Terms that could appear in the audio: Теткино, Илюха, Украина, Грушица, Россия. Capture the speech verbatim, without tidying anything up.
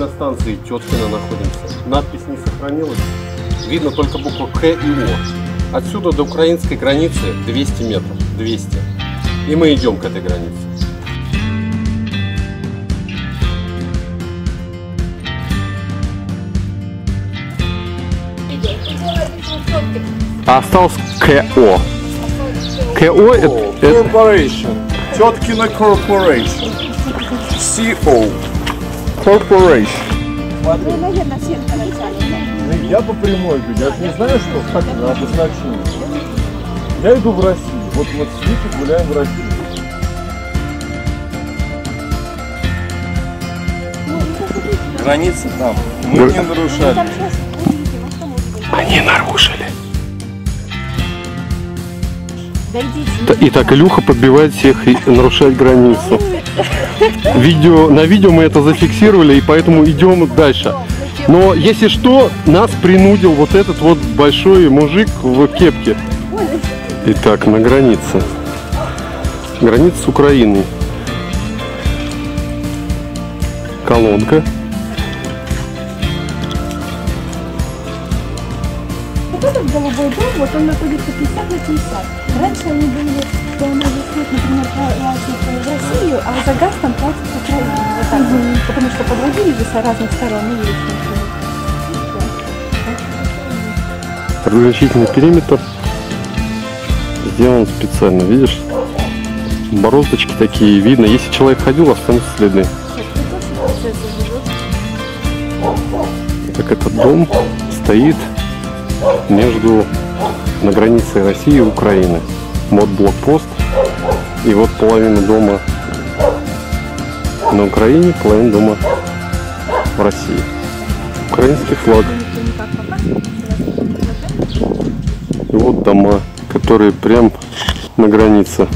на станции Теткино находимся. Надпись не сохранилась. Видно только букву К и О. Отсюда до украинской границы двести метров. двести. И мы идем к этой границе. Осталось КО. КО это... Corporation. Теткино Corporation. си о. Corporation. Вы, наверное, все начали. Я по прямой иду. Я же не знаю, что так на обозначение. Я иду в Россию. Вот мы с Илюхой гуляем в России. Границы там. Мы не нарушали. Они нарушили. Итак, Илюха подбивает всех и нарушает границу. Видео, на видео мы это зафиксировали, и поэтому идем дальше. Но если что, нас принудил вот этот вот большой мужик в кепке. Итак, на границе. Граница с Украиной. Колонка. Вот этот голубой дом, вот он находится пятьдесят на пятьдесят. Раньше они были, что она висит, например, платит в Россию, а за газ там платит в Украину. Вот так, mm-hmm. Потому что подводили же с разных сторон и есть. Разрешительный периметр сделан специально, видишь? Бороздочки такие, видно. Если человек ходил, останутся следы. Так, этот дом стоит между на границе России и Украины. Вот блокпост, и вот половина дома на Украине, половина дома в России. Украинский флаг. И вот дома, которые прям на границе.